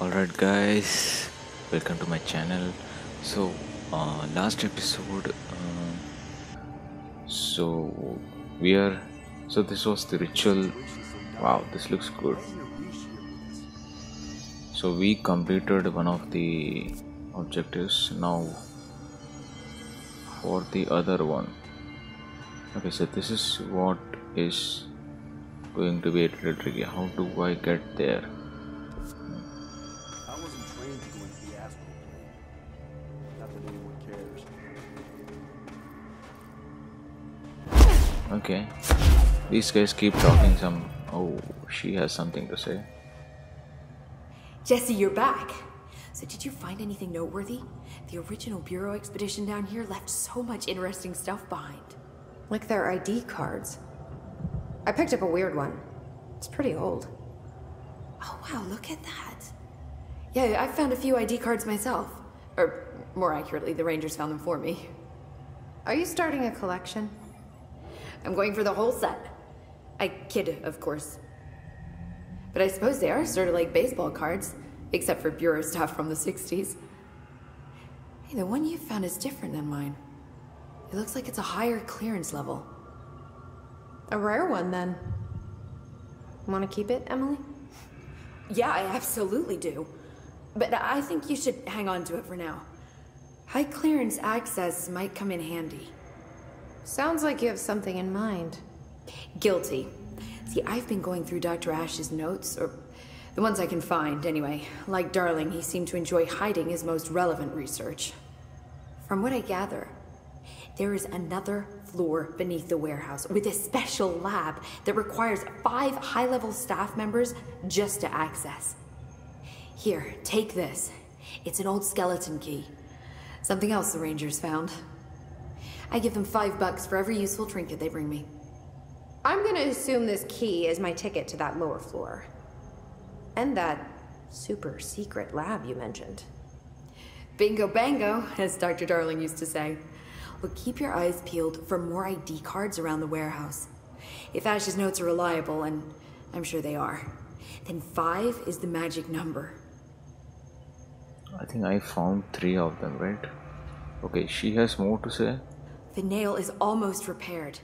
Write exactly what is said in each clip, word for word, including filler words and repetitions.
Alright guys, welcome to my channel. So uh, last episode uh, so we are so this was the ritual. Wow, this looks good. So we completed one of the objectives. Now for the other one. Okay, so this is what is going to be a little tricky. How do I get there? I wasn't trained to go into the astral plane. Not that anyone cares. Okay. These guys keep talking some. Oh, she has something to say. Jesse, you're back. So did you find anything noteworthy? The original Bureau expedition down here left so much interesting stuff behind. Like their I D cards. I picked up a weird one. It's pretty old. Oh wow, look at that. Yeah, I found a few I D cards myself. Or more accurately, the Rangers found them for me. Are you starting a collection? I'm going for the whole set. I kid, of course. But I suppose they are sort of like baseball cards, except for Bureau stuff from the sixties. Hey, the one you found is different than mine. It looks like it's a higher clearance level. A rare one, then. Want to keep it, Emily? Yeah, I absolutely do. But I think you should hang on to it for now. High clearance access might come in handy. Sounds like you have something in mind. Guilty. See, I've been going through Doctor Ash's notes, or the ones I can find, anyway. Like Darling, he seemed to enjoy hiding his most relevant research. From what I gather, there is another floor beneath the warehouse with a special lab that requires five high-level staff members just to access. Here, take this. It's an old skeleton key. Something else the Rangers found. I give them five bucks for every useful trinket they bring me. I'm gonna assume this key is my ticket to that lower floor. And that super secret lab you mentioned. Bingo bango, as Doctor Darling used to say. But keep your eyes peeled for more I D cards around the warehouse. If Ash's notes are reliable, and I'm sure they are, then five is the magic number. I think I found three of them, right? Okay, she has more to say. The nail is almost repaired.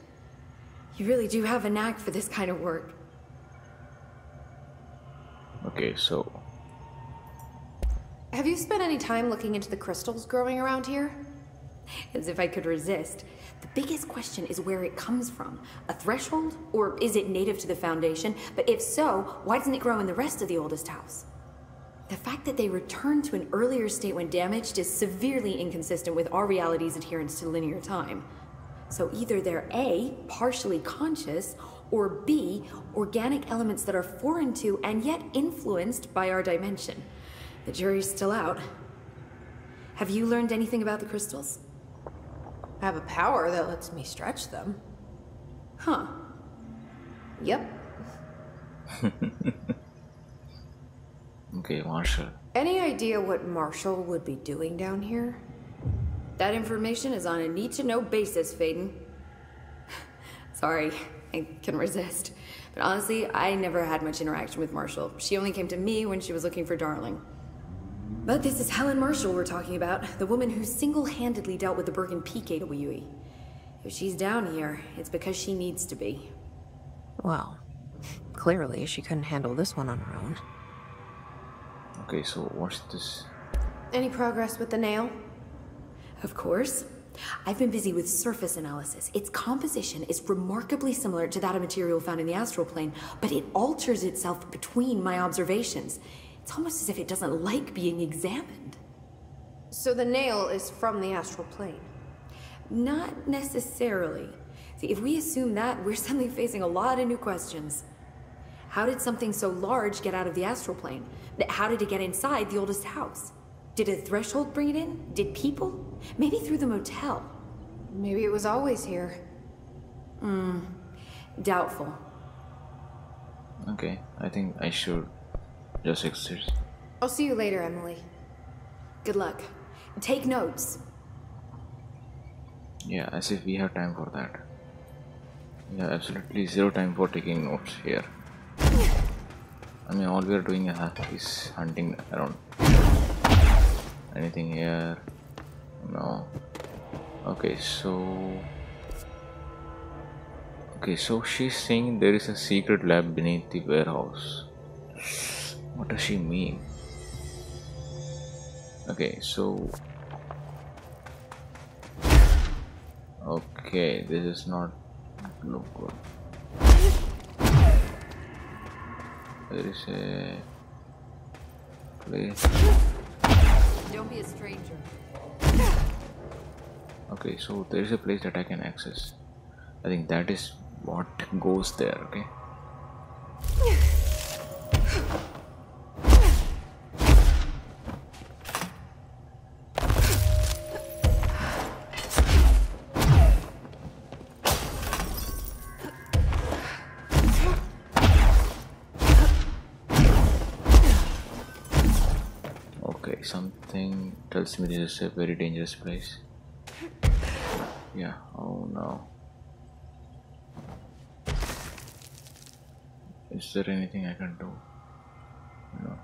You really do have a knack for this kind of work. Okay, so... have you spent any time looking into the crystals growing around here? As if I could resist. The biggest question is where it comes from. A threshold? Or is it native to the Foundation? But if so, why doesn't it grow in the rest of the oldest house? The fact that they returned to an earlier state when damaged is severely inconsistent with our reality's adherence to linear time. So either they're A, partially conscious, or B, organic elements that are foreign to and yet influenced by our dimension. The jury's still out. Have you learned anything about the crystals? I have a power that lets me stretch them. Huh. Yep. Okay, Marshall. Any idea what Marshall would be doing down here? That information is on a need-to-know basis, Faden. Sorry, I can resist. But honestly, I never had much interaction with Marshall. She only came to me when she was looking for Darling. But this is Helen Marshall we're talking about, the woman who single-handedly dealt with the Bergen Peak A W E. If she's down here, it's because she needs to be. Well, clearly she couldn't handle this one on her own. Okay, so what's this? Any progress with the nail? Of course. I've been busy with surface analysis. Its composition is remarkably similar to that of material found in the astral plane, but it alters itself between my observations. It's almost as if it doesn't like being examined. So the nail is from the astral plane? Not necessarily. See, if we assume that, we're suddenly facing a lot of new questions. How did something so large get out of the astral plane? How did it get inside the oldest house? Did a threshold bring it in? Did people? Maybe through the motel. Maybe it was always here. Hmm. Doubtful. Okay, I think I should... just exit. I'll see you later, Emily. Good luck. Take notes. Yeah, as if we have time for that. Yeah, absolutely zero time for taking notes here. I mean, all we are doing is hunting around. Anything here? No. Okay, so... Okay, so she's saying there is a secret lab beneath the warehouse. What does she mean? Okay, so... Okay, this is not look good. There is a place. Don't be a stranger. Okay, so there is a place that I can access. I think that is what goes there, okay? Something tells me this is a very dangerous place. Yeah, oh no. Is there anything I can do? No.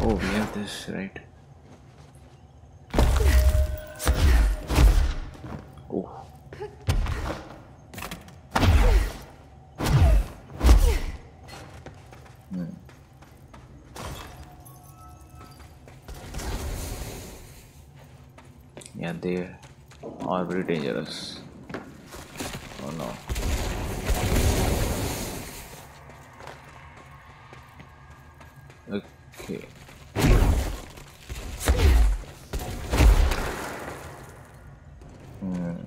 Oh, we have this, right? Oh. Yeah, they are very dangerous. Oh no. Okay. Hmm.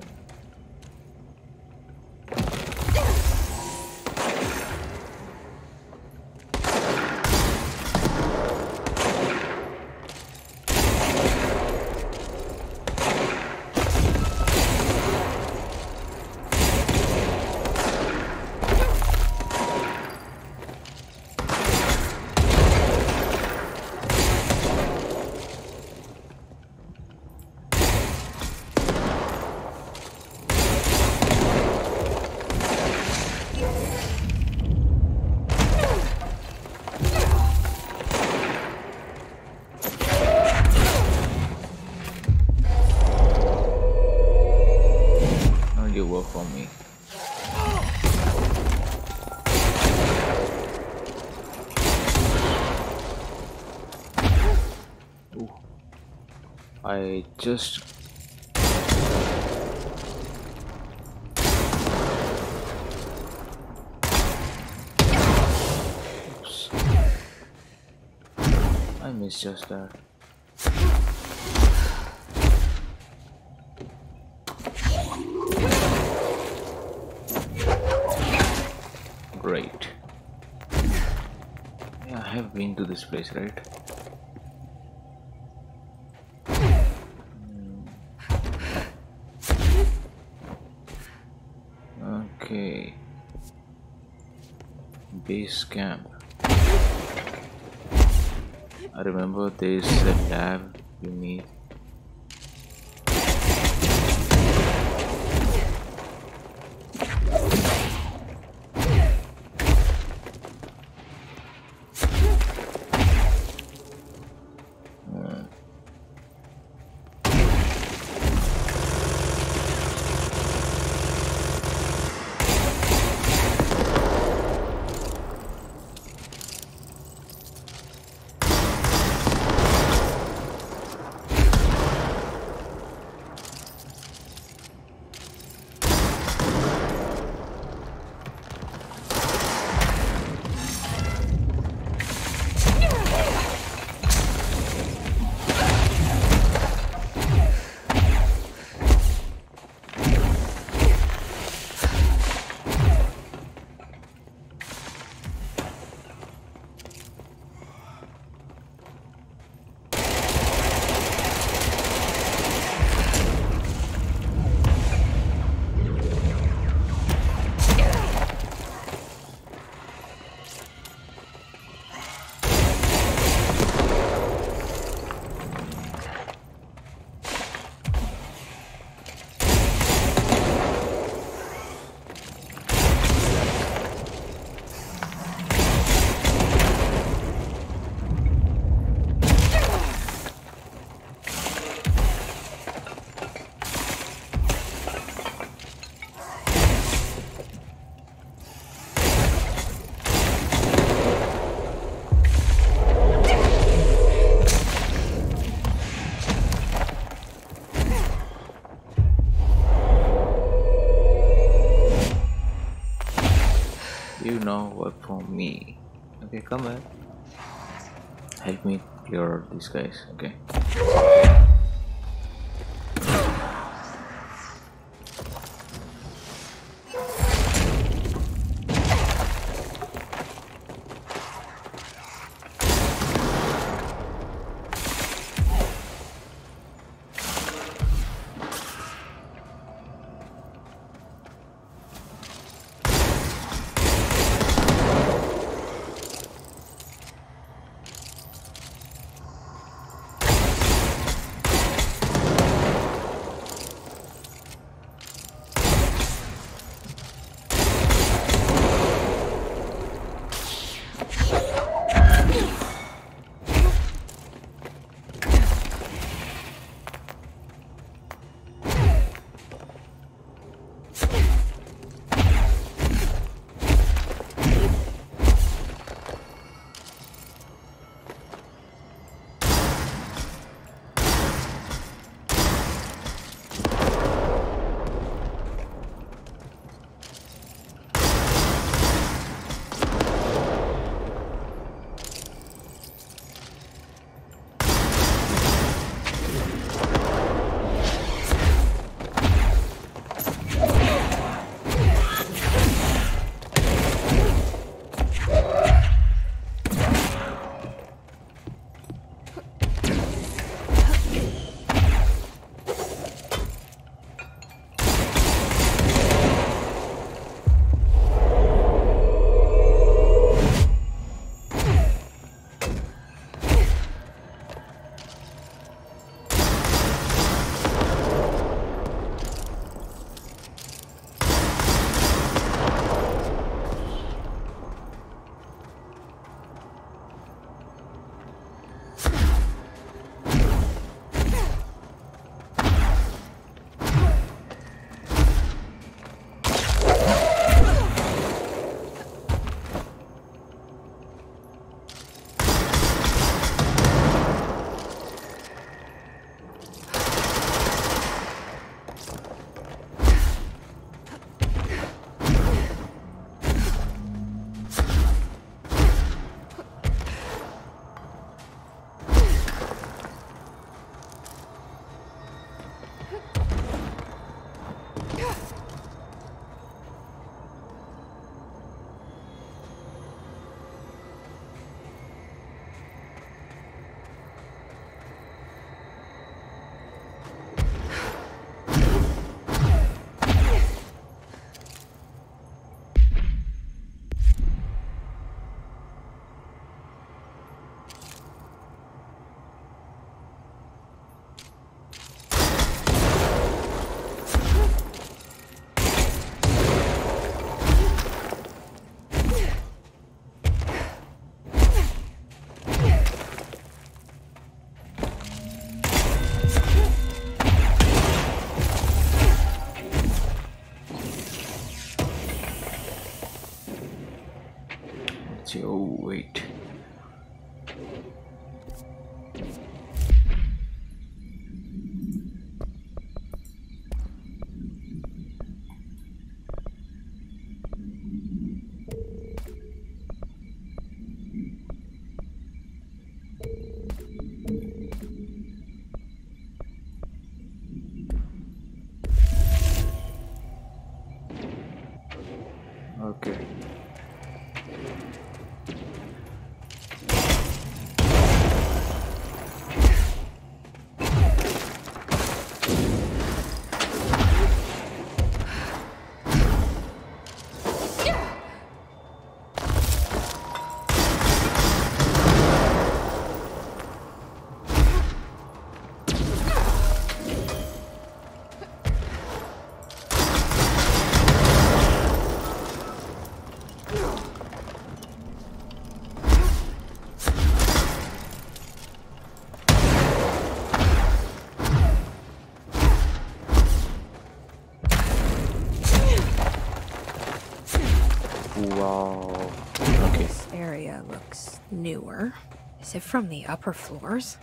I just Oops. I missed just that. Great. Yeah, I have been to this place, right? Base camp. I remember there is a lab beneath. You now work for me. Okay, come here. Help me clear these guys. Okay. Oh wait. Okay. Newer? Is it from the upper floors?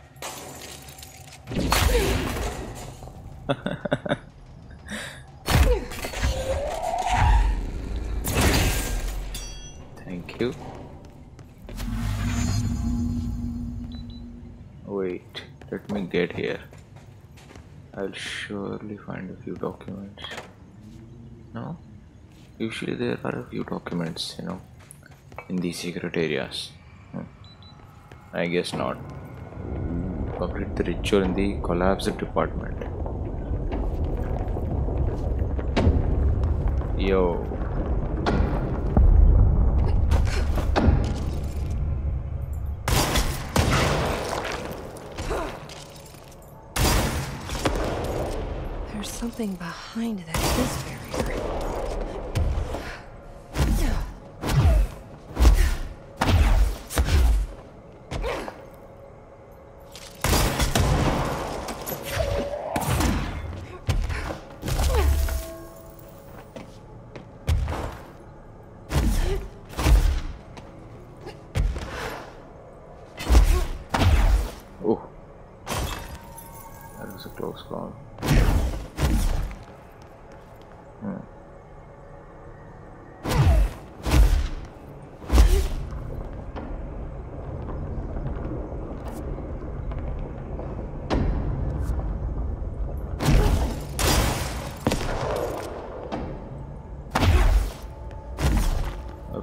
Thank you. Wait, let me get here. I'll surely find a few documents. No? Usually there are a few documents, you know, in these secret areas. Hmm. I guess not. Complete the ritual in the collapsed department. Yo. There's something behind that fist barrier.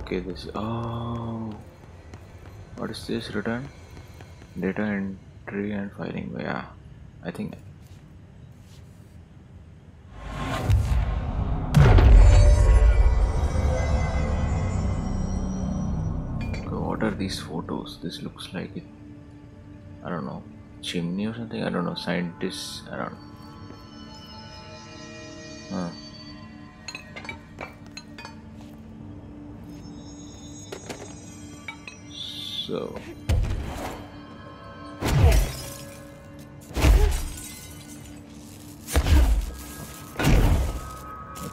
Okay, this. Oh, what is this? Return data entry and filing. Yeah, I think. Okay, what are these photos? This looks like it. I don't know, chimney or something. I don't know. Scientists around. Huh. So okay,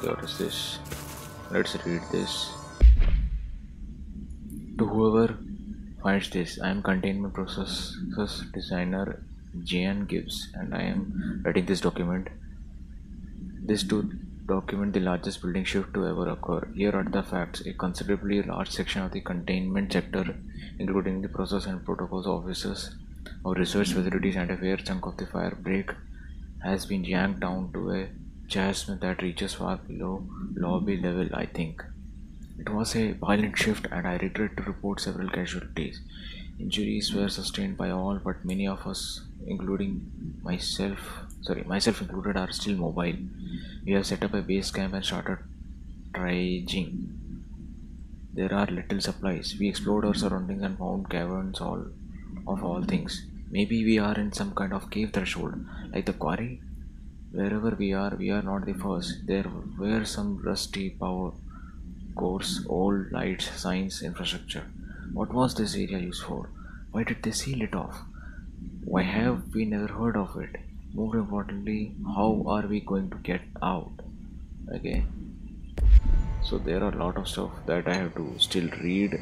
what is this? Let's read this. To whoever finds this, I am containment processes designer J N Gibbs, and I am writing this document. This to document the largest building shift to ever occur. Here are the facts. A considerably large section of the containment sector, including the process and protocols offices or research facilities, and a fair chunk of the fire break has been yanked down to a chasm that reaches far below lobby level, I think. It was a violent shift, and I regret to report several casualties. Injuries were sustained by all, but many of us, including myself, sorry, myself included, are still mobile. We have set up a base camp and started triaging. There are little supplies. We explored our surroundings and found caverns all of all things. Maybe we are in some kind of cave threshold, like the quarry. Wherever we are, we are not the first. There were some rusty power cores, old lights, signs, infrastructure. What was this area used for? Why did they seal it off? Why have we never heard of it? More importantly, how are we going to get out? Okay, so there are a lot of stuff that I have to still read.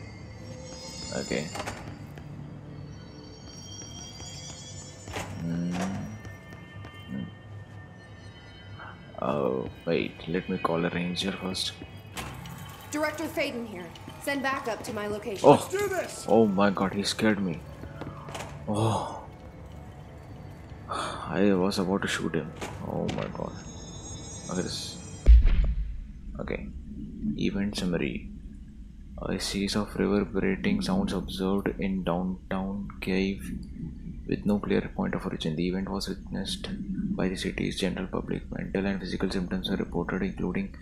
Okay. Mm-hmm. Oh, wait, let me call a ranger first. Director Faden here. Send backup to my location. Oh. Let's do this! Oh my god, he scared me. Oh. I was about to shoot him. Oh my god. Okay, this. Okay. Event summary. A series of reverberating sounds observed in downtown cave with no clear point of origin. The event was witnessed by the city's general public. Mental and physical symptoms were reported, including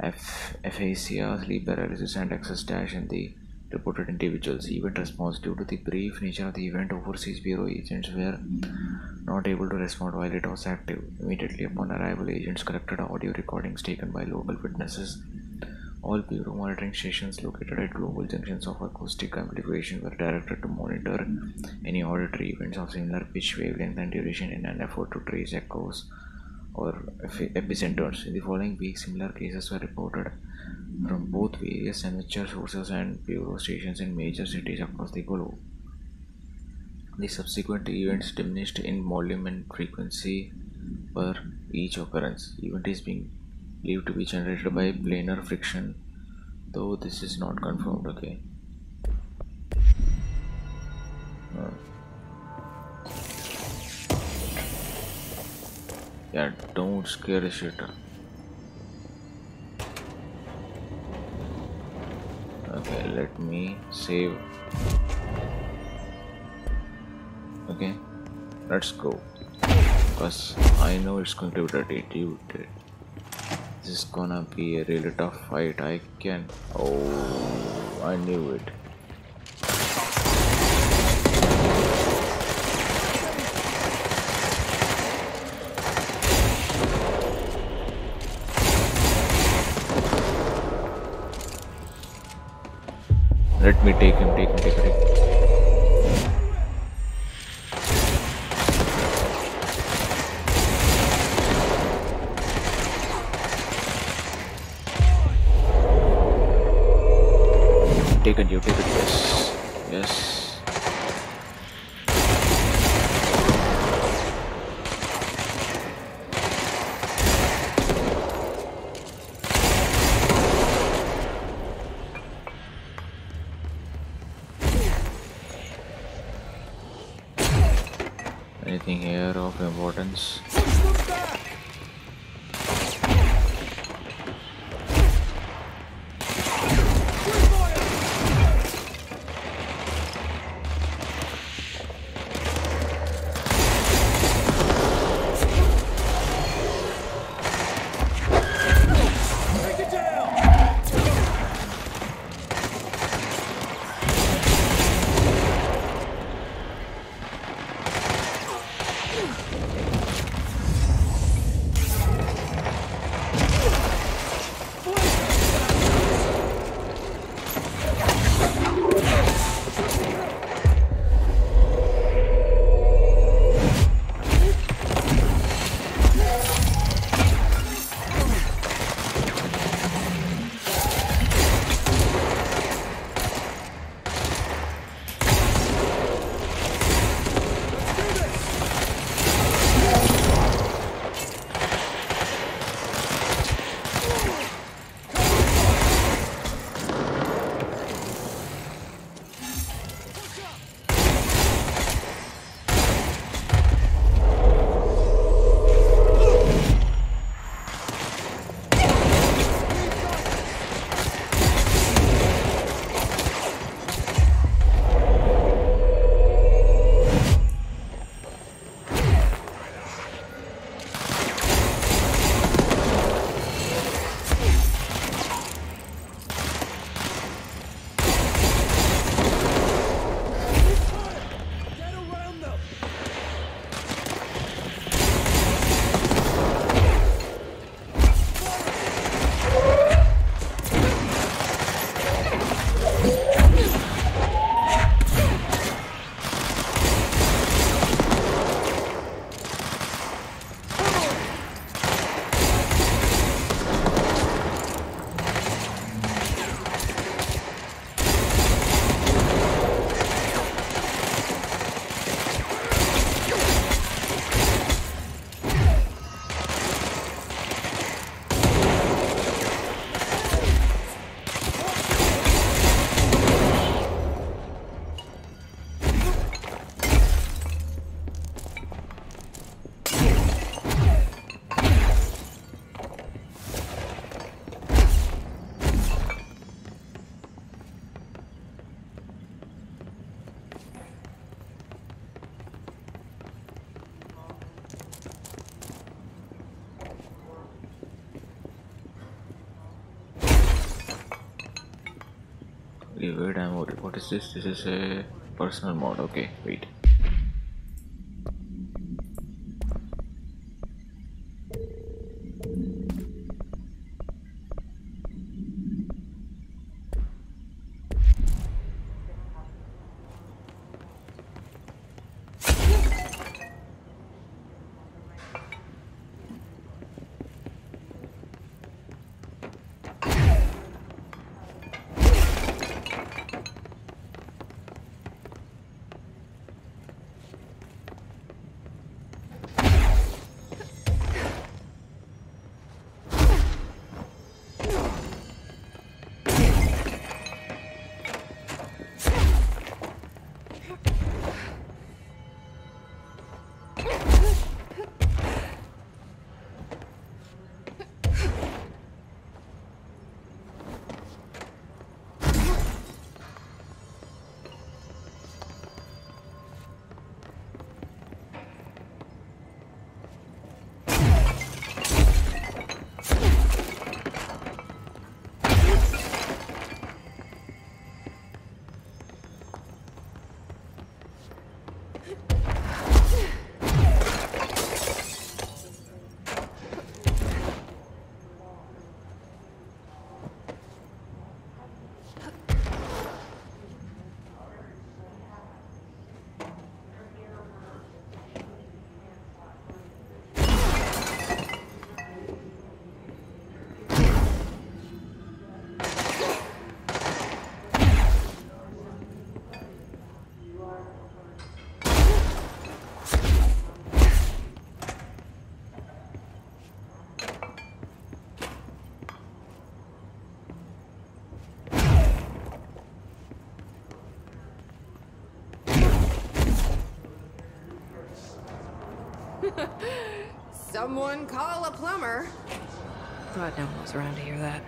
aphasia, sleep paralysis, and access dash in the reported individuals. Event response. Due to the brief nature of the event, overseas bureau agents were not able to respond while it was active. Immediately upon arrival, agents collected audio recordings taken by local witnesses. All bureau monitoring stations located at global junctions of acoustic amplification were directed to monitor any auditory events of similar pitch, wavelength, and duration in an effort to trace echoes or epicenters. In the following week, similar cases were reported from both various amateur sources and bureau stations in major cities across the globe. The subsequent events diminished in volume and frequency per each occurrence. Event is being believed to be generated by planar friction though this is not confirmed. Okay. Huh. Yeah, don't scare the shit. Okay, let me save. Okay, let's go. Because I know it's going to be dirty, dude. This is gonna be a really tough fight. I can. Oh, I knew it. Let me take him, take him, take him, take him. Take it, you take it, yes, yes. Anything here of importance? Wait, I'm worried. What is this? This is a personal mod. Okay, wait. Someone call a plumber. God, no one was around to hear that.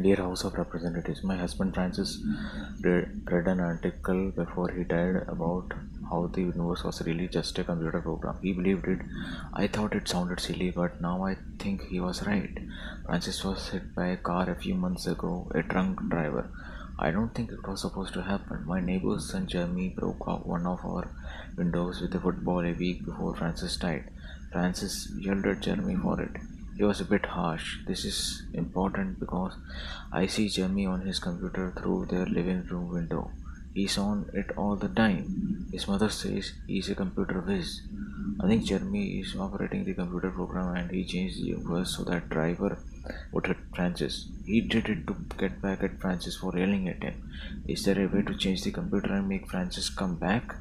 Dear House of Representatives, my husband Francis read, read an article before he died about how the universe was really just a computer program. He believed it. I thought it sounded silly, but now I think he was right. Francis was hit by a car a few months ago, a drunk driver. I don't think it was supposed to happen. My neighbor's son Jeremy broke one of our windows with a football a week before Francis died. Francis yelled at Jeremy for it. He was a bit harsh. This is important because I see Jeremy on his computer through their living room window. He's on it all the time. His mother says he's a computer whiz. I think Jeremy is operating the computer program and he changed the universe so that driver would hit Francis. He did it to get back at Francis for yelling at him. Is there a way to change the computer and make Francis come back?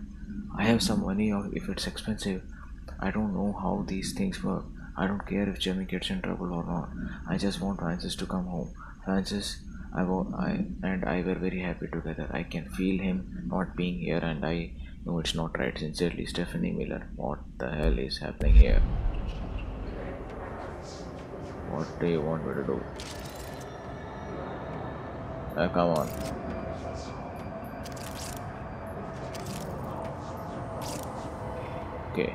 I have some money or if it's expensive. I don't know how these things work. I don't care if Jeremy gets in trouble or not. I just want Francis to come home. Francis I, I and I were very happy together. I can feel him not being here and I know it's not right. Sincerely, Stephanie Miller. What the hell is happening here? What do you want me to do? Uh, come on. Okay.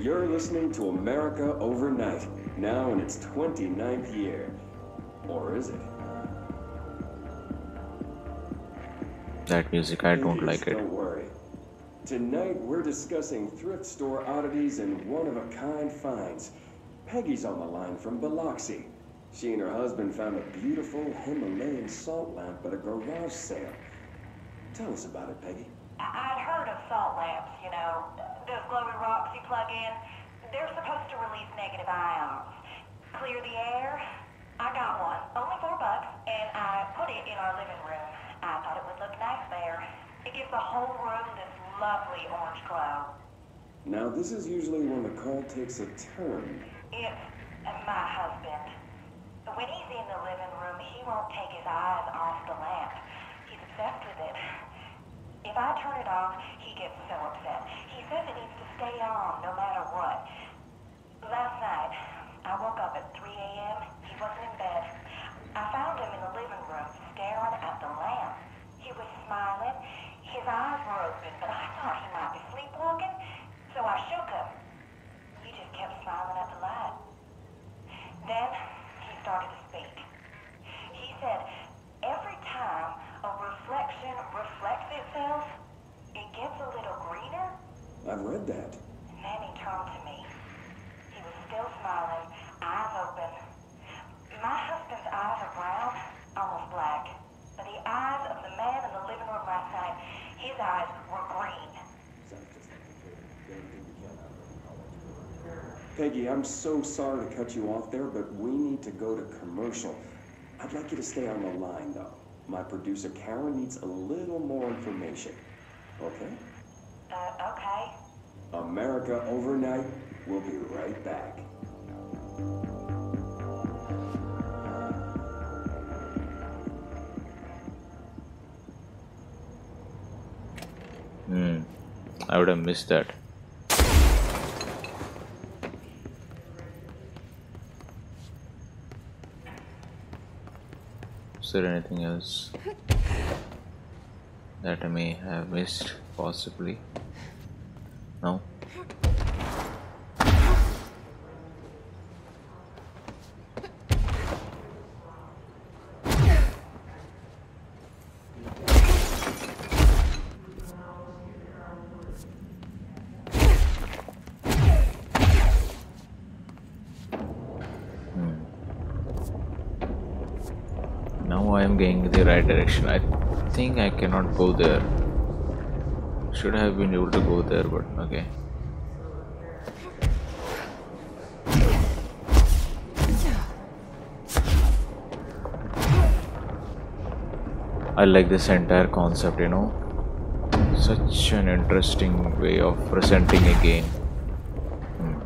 You're listening to America Overnight, now in its twenty-ninth year. Or is it? That music, I don't like it. Don't worry. Tonight we're discussing thrift store oddities and one-of-a-kind finds. Peggy's on the line from Biloxi. She and her husband found a beautiful Himalayan salt lamp at a garage sale. Tell us about it, Peggy. I'd heard of salt lamps, you know, those glowing rocks you plug in. They're supposed to release negative ions, clear the air. I got one, only four bucks, and I put it in our living room. I thought it would look nice there. It gives the whole room this lovely orange glow. Now, this is usually when the call takes a turn. It's my husband. When he's in the living room, he won't take his eyes off the lamp. He's obsessed with it. If I turn it off, he gets so upset. He says it needs to stay on no matter what. Last night, I woke up at three a m He wasn't in bed. I found him in the living room staring at the lamp. He was smiling. His eyes were open, but I thought he might be sleepwalking, so I shook him. He just kept smiling at the light. Then he started to speak. He said, every time a reflection reflects itself, it gets a little greener. I've read that. And then he turned to me. He was still smiling, eyes open. My husband's eyes are brown, almost black. But the eyes of the man in the living room last night, his eyes were green. Peggy, I'm so sorry to cut you off there, but we need to go to commercial. I'd like you to stay on the line, though. My producer, Karen, needs a little more information. Okay? Uh, okay. America Overnight. We'll be right back. Hmm. I would have missed that. Is there anything else that I may have missed, possibly? No? Going the right direction. I think I cannot go there. Should have been able to go there, but okay. I like this entire concept, you know. Such an interesting way of presenting a game. Hmm.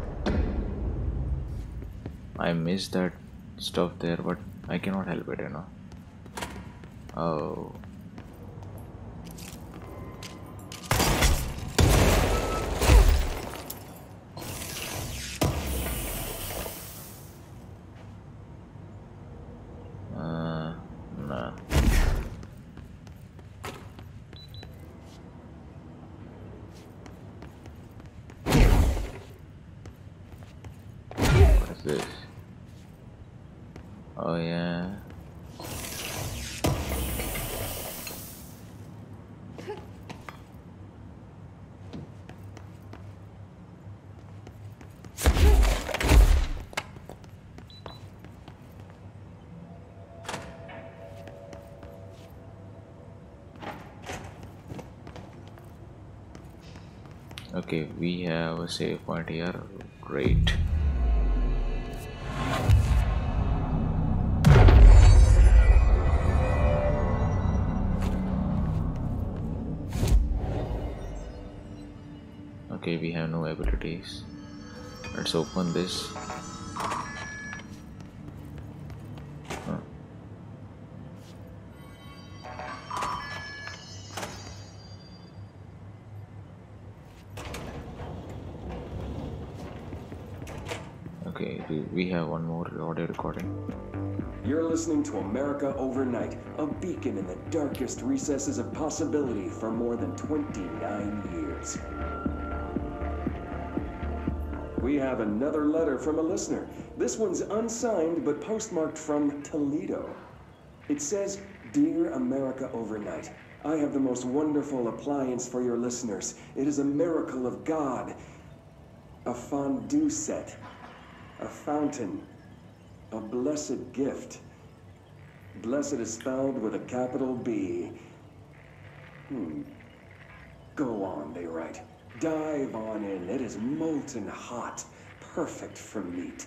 I missed that stuff there, but I cannot help it, you know. Oh. Uh, nah. What is this? Oh yeah. Okay, we have a save point here. Great. Okay, we have no abilities. Let's open this. Huh. We have one more audio recording. You're listening to America Overnight, a beacon in the darkest recesses of possibility for more than twenty-nine years. We have another letter from a listener. This one's unsigned but postmarked from Toledo. It says, Dear America Overnight, I have the most wonderful appliance for your listeners. It is a miracle of God. A fondue set, a fountain, a blessed gift. Blessed is spelled with a capital B. Hmm. Go on, they write. Dive on in. It is molten hot, perfect for meat.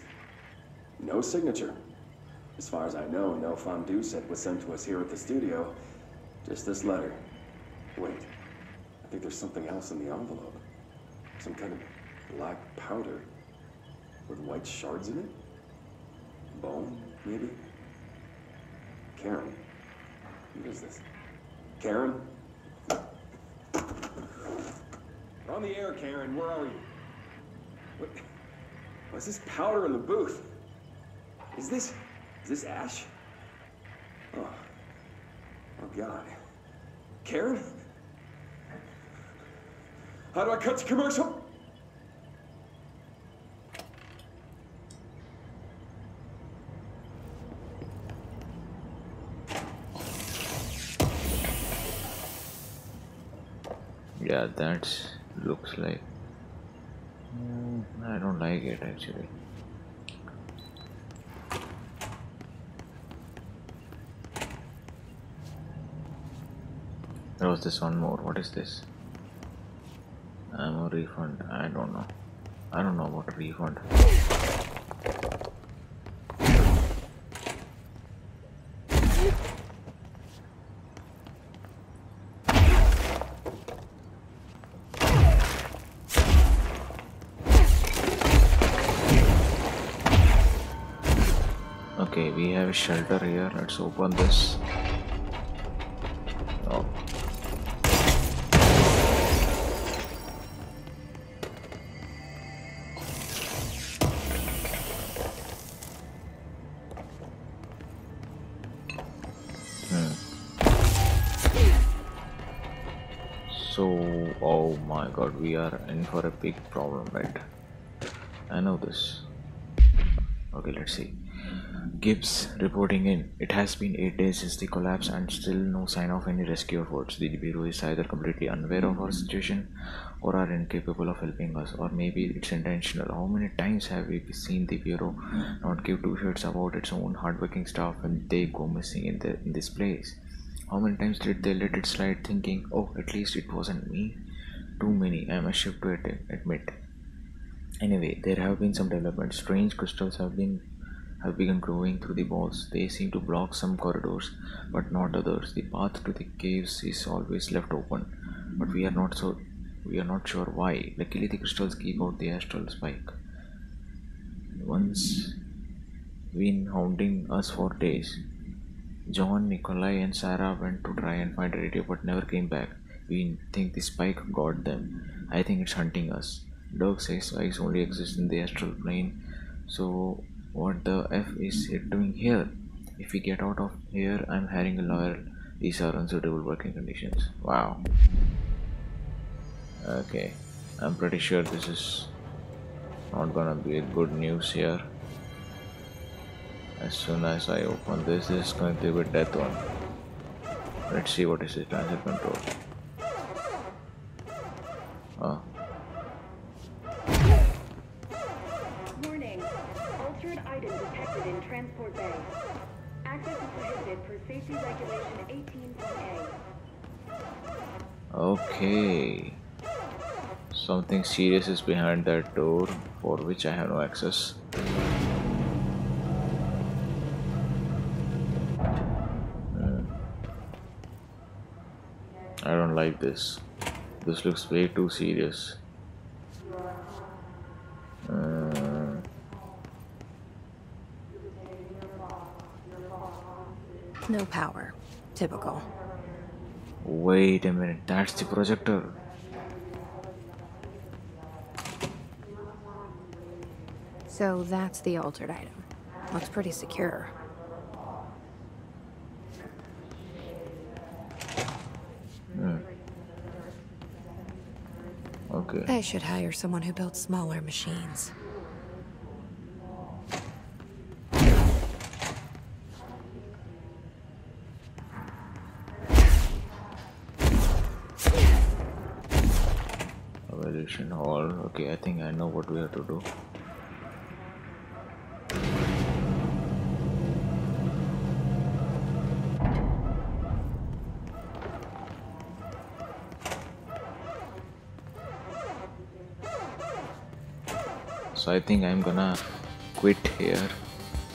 No signature. As far as I know, no fondue set was sent to us here at the studio. Just this letter. Wait, I think there's something else in the envelope. Some kind of black powder with white shards in it? Bone, maybe? Karen. What is this? Karen? We're on the air, Karen. Where are you? What? What's this powder in the booth? Is this... is this Ash? Oh. Oh, God. Karen? How do I cut to commercial? Yeah, that looks like... Mm, I don't like it, actually. There was this one more. What is this? I'm a refund. I don't know. I don't know about refund. Okay, we have a shelter here. Let's open this. God, we are in for a big problem, right? I know this. Okay, let's see. Gibbs reporting in. It has been eight days since the collapse and still no sign of any rescue efforts. The Bureau is either completely unaware of our situation or are incapable of helping us, or maybe it's intentional. How many times have we seen the Bureau not give two shits about its own hardworking staff when they go missing in, the, in this place? How many times did they let it slide, thinking, oh, at least it wasn't me? Too many, I'm ashamed to admit. Anyway, there have been some developments. Strange crystals have been have begun growing through the walls. They seem to block some corridors, but not others. The path to the caves is always left open, but we are not so we are not sure why. Luckily, the crystals keep out the astral spike. Once been hounding us for days. John, Nikolai, and Sarah went to try and find a radio, but never came back. We think the spike got them. I think it's hunting us. Doug says spikes only exist in the astral plane. So what the F is it doing here? If we get out of here, I'm hiring a lawyer. These are unsuitable working conditions. Wow. Okay. I'm pretty sure this is not gonna be a good news here. As soon as I open this, this is going to be a death one. Let's see what is the transit control. Oh. Warning. Altered item detected in transport bay. Access is prohibited per safety regulation eighteen A. Okay. Something serious is behind that door for which I have no access. Hmm. I don't like this. This looks way too serious. Uh, no power. Typical. Wait a minute, that's the projector. So that's the altered item. Looks pretty secure. Okay. I should hire someone who builds smaller machines. Exhibition hall. Okay, I think I know what we have to do. So I think I'm gonna quit here.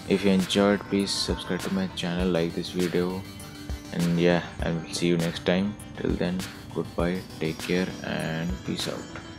If you enjoyed, please subscribe to my channel, like this video, and yeah, I will see you next time. Till then, goodbye, take care, and peace out.